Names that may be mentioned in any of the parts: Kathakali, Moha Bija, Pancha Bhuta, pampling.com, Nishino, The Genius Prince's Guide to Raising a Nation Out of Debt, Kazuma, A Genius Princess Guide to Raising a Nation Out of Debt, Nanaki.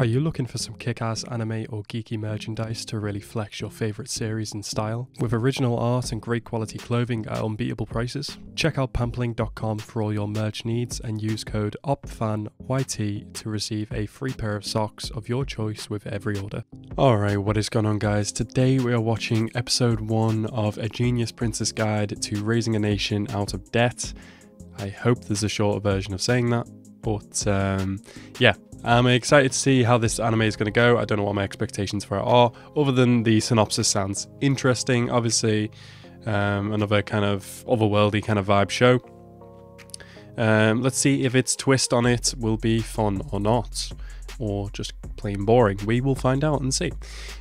Are you looking for some kick-ass anime or geeky merchandise to really flex your favourite series and style? With original art and great quality clothing at unbeatable prices? Check out pampling.com for all your merch needs and use code OPFANYT to receive a free pair of socks of your choice with every order. Alright, what is going on guys? Today we are watching episode 1 of A Genius Princess Guide to Raising a Nation Out of Debt. I hope there's a shorter version of saying that, but yeah. I'm excited to see how this anime is going to go. I don't know what my expectations for it are, other than the synopsis sounds interesting. Obviously, another kind of otherworldly kind of vibe show. Let's see if its twist on it will be fun or not, or just plain boring. We will find out and see.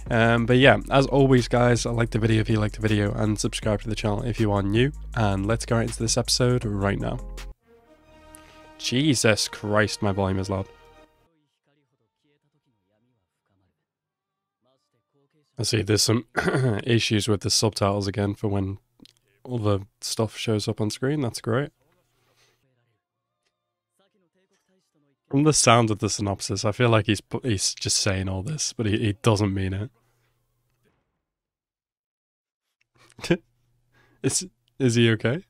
But yeah, as always, guys, like the video if you like the video, and subscribe to the channel if you are new. And let's go right into this episode right now. Jesus Christ, my volume is loud. I see there's some issues with the subtitles again for when all the stuff shows up on screen. That's great. From the sound of the synopsis, I feel like he's just saying all this, but he doesn't mean it. Is he okay?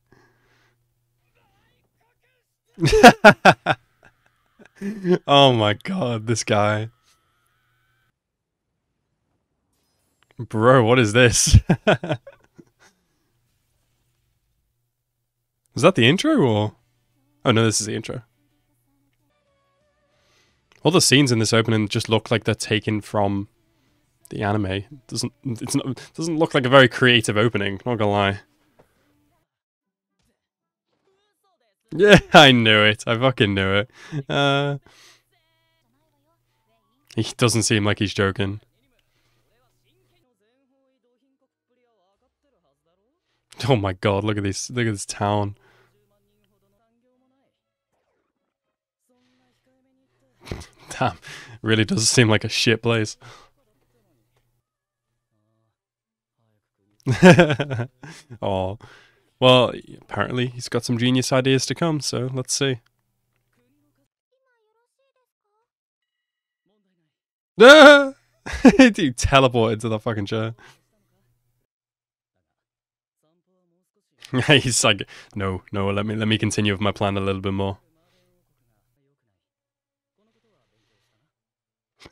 Oh my god, this guy. Bro, what is this? Is that the intro or? Oh no, this is the intro. All the scenes in this opening just look like they're taken from the anime. It doesn't look like a very creative opening, not gonna lie. Yeah, I knew it. I fucking knew it. He doesn't seem like he's joking. Oh my god, look at this, look at this town. Damn, really does seem like a shit place. Oh. Well, apparently he's got some genius ideas to come, so let's see. Ah! Dude teleported to the fucking chair. He's like, no, let me continue with my plan a little bit more.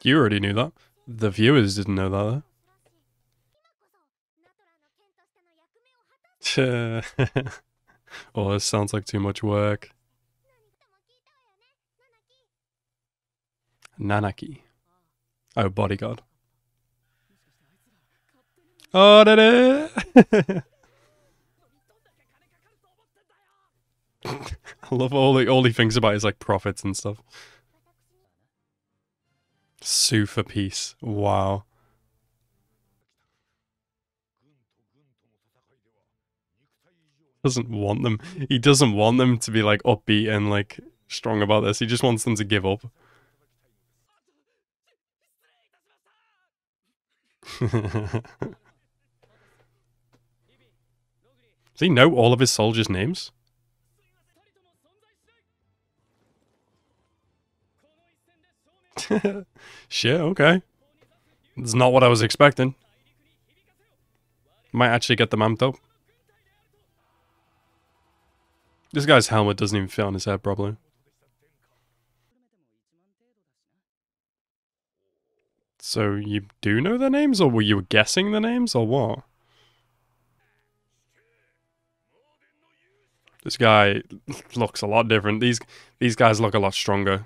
You already knew that. The viewers didn't know that, though. Oh, this sounds like too much work. Nanaki. Oh, bodyguard. Oh, da-da! I love all he thinks about is like profits and stuff. Sue for peace. Wow. Doesn't want them. He doesn't want them to be like upbeat and like strong about this. He just wants them to give up. Does he know all of his soldiers' names? Shit, okay. It's not what I was expecting. Might actually get them amped up. This guy's helmet doesn't even fit on his head, probably. So you do know their names, or were you guessing the names, or what? This guy looks a lot different. These guys look a lot stronger.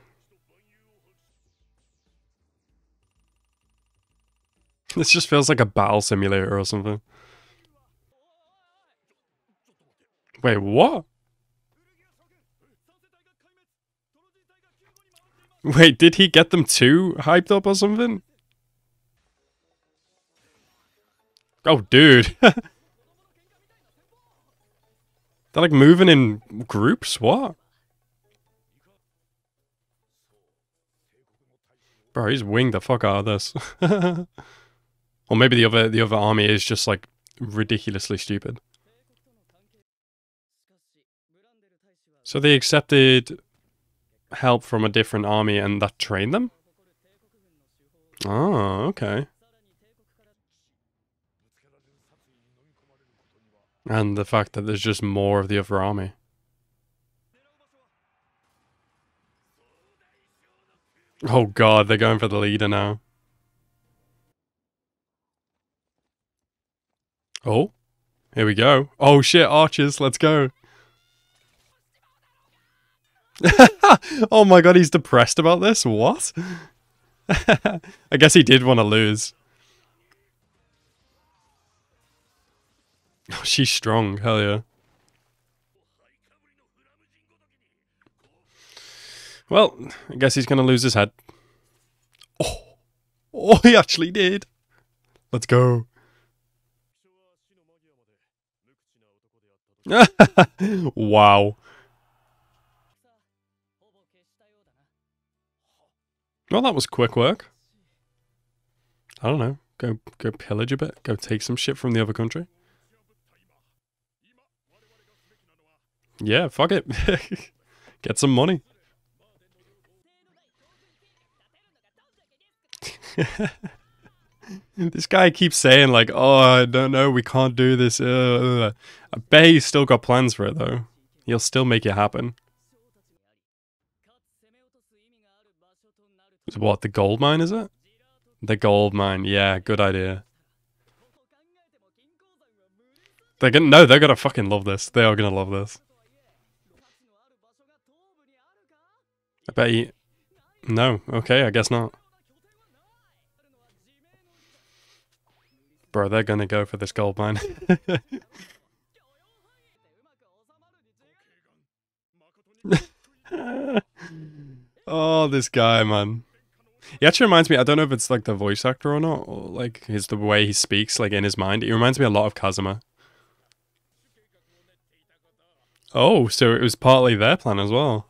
This just feels like a battle simulator or something. Wait, what? Wait, did he get them too hyped up or something? Oh, dude. They're like moving in groups? What? Bro, he's winged the fuck out of this. Or maybe the other army is just like ridiculously stupid. So they accepted help from a different army and that trained them? Oh, okay. And the fact that there's just more of the other army. Oh god, they're going for the leader now. Oh, here we go. Oh shit, archers, let's go. Oh my god, he's depressed about this? What? I guess he did want to lose. Oh, she's strong, hell yeah. Well, I guess he's going to lose his head. Oh, oh, he actually did. Let's go. Wow. Well, that was quick work. I don't know. Go pillage a bit. Go take some shit from the other country. Yeah, fuck it. Get some money. This guy keeps saying like, oh, I don't know, we can't do this. I bet he's still got plans for it though. He'll still make it happen. So what, the gold mine is it? The gold mine, yeah, good idea. They're gonna, no, they're gonna fucking love this. They are gonna love this. I bet he, no, okay, I guess not. Bro, they're gonna go for this gold mine. Oh, this guy, man. He actually reminds me, I don't know if it's like the voice actor or not, or like his, the way he speaks, like in his mind. He reminds me a lot of Kazuma. Oh, so it was partly their plan as well.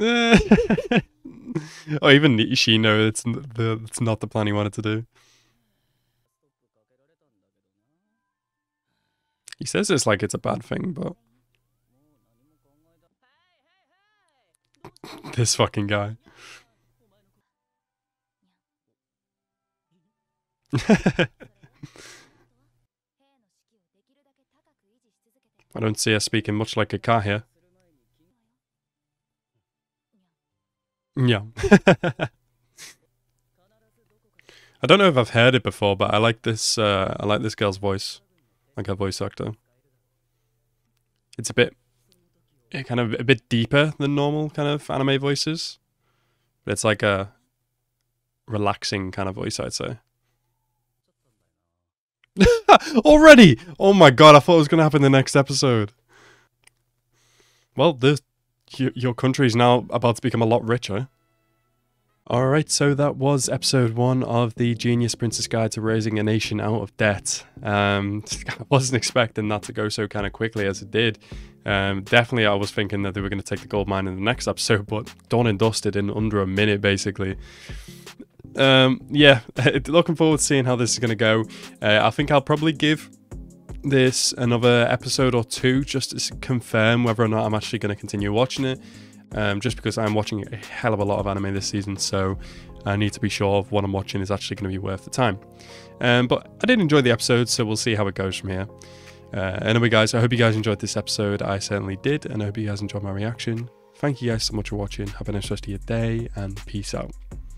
Oh, even Nishino, it's not the plan he wanted to do. He says it's like it's a bad thing, but... This fucking guy. I don't see her speaking much like a car here. Yeah. I don't know if I've heard it before, but I like this girl's voice. Like her voice actor. It's a bit kind of a bit deeper than normal kind of anime voices. But it's like a relaxing kind of voice, I'd say. Already! Oh my god, I thought it was gonna happen the next episode. Well, this your country's now about to become a lot richer. Alright, so that was episode 1 of The Genius Princess Guide to Raising a Nation Out of Debt. I wasn't expecting that to go so kind of quickly as it did. Definitely I was thinking that they were going to take the gold mine in the next episode, but done and dusted in under a minute basically. Yeah, looking forward to seeing how this is going to go. I think I'll probably give this another episode or two just to confirm whether or not I'm actually going to continue watching it, just because I'm watching a hell of a lot of anime this season, so I need to be sure of what I'm watching is actually going to be worth the time. But I did enjoy the episode, so we'll see how it goes from here. Anyway guys, I hope you guys enjoyed this episode. I certainly did, and I hope you guys enjoyed my reaction. Thank you guys so much for watching. Have a nice rest of your day, and peace out.